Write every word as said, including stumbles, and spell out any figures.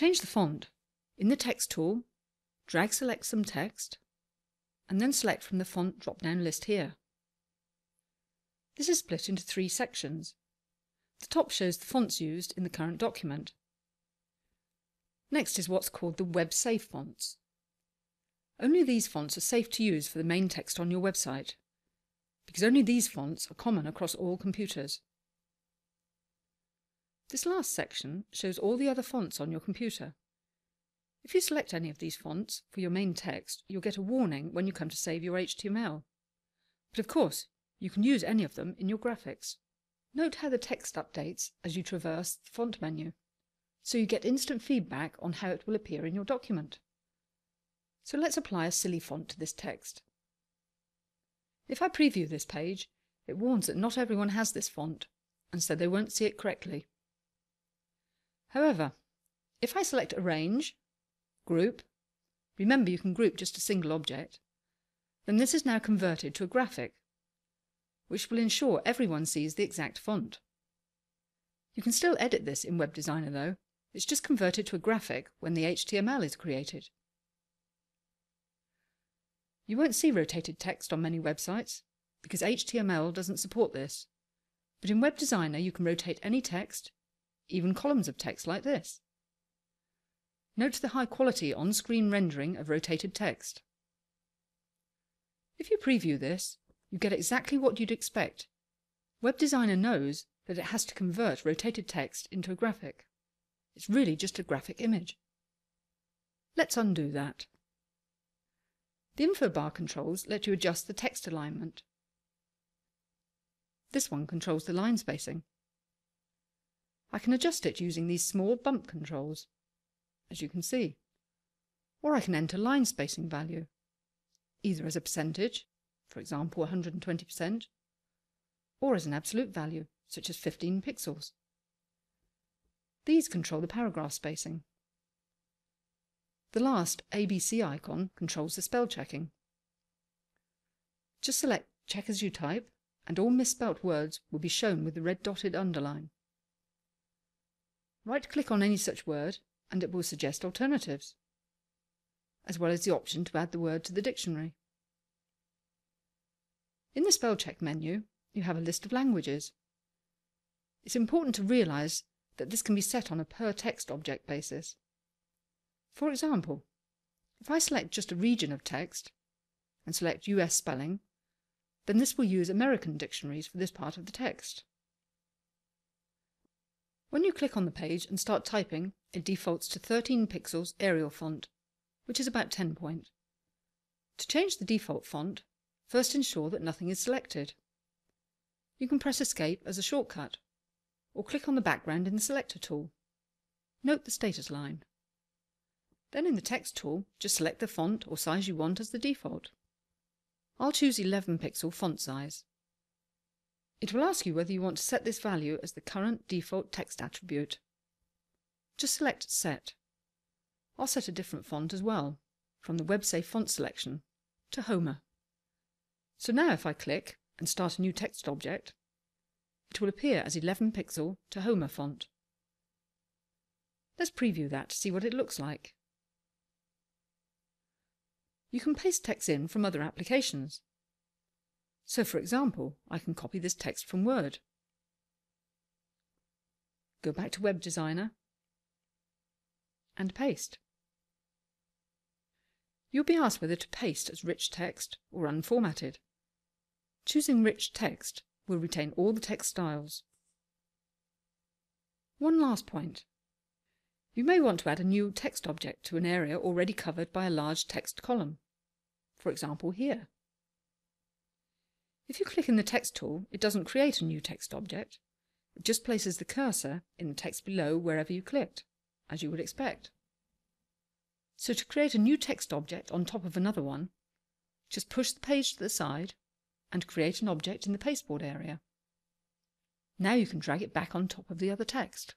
Change the font. In the text tool, drag select some text and then select from the font drop-down list here. This is split into three sections. The top shows the fonts used in the current document. Next is what's called the web safe fonts. Only these fonts are safe to use for the main text on your website, because only these fonts are common across all computers. This last section shows all the other fonts on your computer. If you select any of these fonts for your main text, you'll get a warning when you come to save your H T M L. But of course, you can use any of them in your graphics. Note how the text updates as you traverse the font menu, so you get instant feedback on how it will appear in your document. So let's apply a silly font to this text. If I preview this page, it warns that not everyone has this font, and so they won't see it correctly. However, if I select Arrange, Group, remember you can group just a single object, then this is now converted to a graphic, which will ensure everyone sees the exact font. You can still edit this in Web Designer though, it's just converted to a graphic when the H T M L is created. You won't see rotated text on many websites, because H T M L doesn't support this, but in Web Designer you can rotate any text, even columns of text like this. Note the high quality on-screen rendering of rotated text. If you preview this, you get exactly what you'd expect. Web Designer knows that it has to convert rotated text into a graphic. It's really just a graphic image. Let's undo that. The info bar controls let you adjust the text alignment. This one controls the line spacing. I can adjust it using these small bump controls, as you can see, or I can enter line spacing value, either as a percentage, for example one hundred twenty percent, or as an absolute value, such as fifteen pixels. These control the paragraph spacing. The last A B C icon controls the spell checking. Just select Check as you type, and all misspelt words will be shown with the red dotted underline. Right-click on any such word and it will suggest alternatives, as well as the option to add the word to the dictionary. In the spell check menu, you have a list of languages. It's important to realise that this can be set on a per-text object basis. For example, if I select just a region of text and select U S spelling, then this will use American dictionaries for this part of the text. When you click on the page and start typing, it defaults to thirteen pixels Arial font, which is about ten point. To change the default font, first ensure that nothing is selected. You can press Escape as a shortcut, or click on the background in the Selector tool. Note the status line. Then in the Text tool, just select the font or size you want as the default. I'll choose eleven pixel font size. It will ask you whether you want to set this value as the current default text attribute. Just select Set. I'll set a different font as well, from the WebSafe font selection, Tahoma. So now if I click and start a new text object, it will appear as eleven pixel Tahoma font. Let's preview that to see what it looks like. You can paste text in from other applications. So, for example, I can copy this text from Word. Go back to Web Designer and paste. You'll be asked whether to paste as rich text or unformatted. Choosing rich text will retain all the text styles. One last point. You may want to add a new text object to an area already covered by a large text column, for example here. If you click in the text tool, it doesn't create a new text object, it just places the cursor in the text below wherever you clicked, as you would expect. So to create a new text object on top of another one, just push the page to the side and create an object in the pasteboard area. Now you can drag it back on top of the other text.